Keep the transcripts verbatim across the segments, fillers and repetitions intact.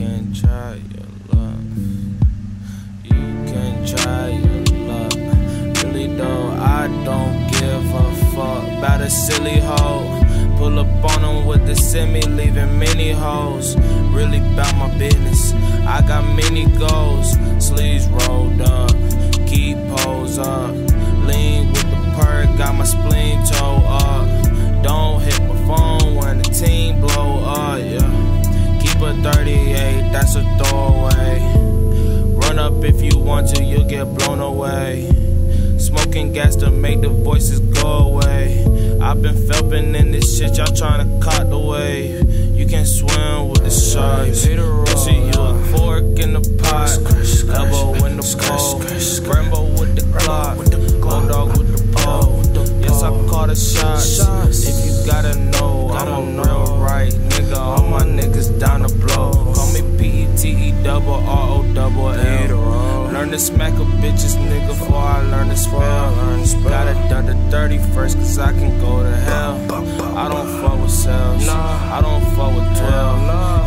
can try your luck. You can try your luck. Really though, I don't give a fuck about a silly hoe. Pull up on them with the semi, leaving many hoes. Really about my business, I got many goals. Sleeves rolled up, keep hoes up. Lean with the perk, got my spleen toe up. Don't hit my phone when the team blow up, yeah. thirty-eight, that's a throwaway. Run up if you want to, you'll get blown away. Smoking gas to make the voices go away. I've been felping in this shit, y'all tryna caught the wave. You can swim with the sharks. Pussy, you a fork in the pot. Elbow in the pole. Rambo with the clock. Bulldog with the pole. Yes, I caught the shots. If you gotta know, I'm a real right nigga. All my niggas down the blow. Call me P E T E double R O double L. Learn to smack a bitches nigga before I learn to spell. Gotta done the dirty first, cause I can go to hell. I don't fuck with cells, I don't fuck with twelve.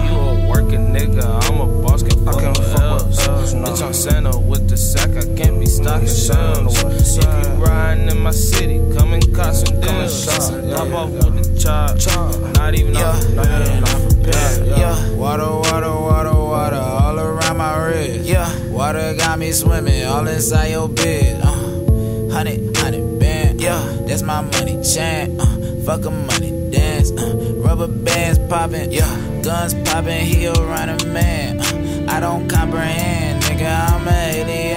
You a working nigga, I'm a boss, can fuck with L's. Bitch, I'm Santa with the sack, I can't be stocking shells. If you riding in my city, come and cop some deals. Pop off with the chop, not even off, not even off a pair. Water, water, water, water, all around my wrist. Water got me swimming, all inside your bed. Hundred, hundred band, that's my money chant. Fuck a money dance, rubber bands popping, guns popping, he around a man. I don't comprehend, nigga, I'm an alien.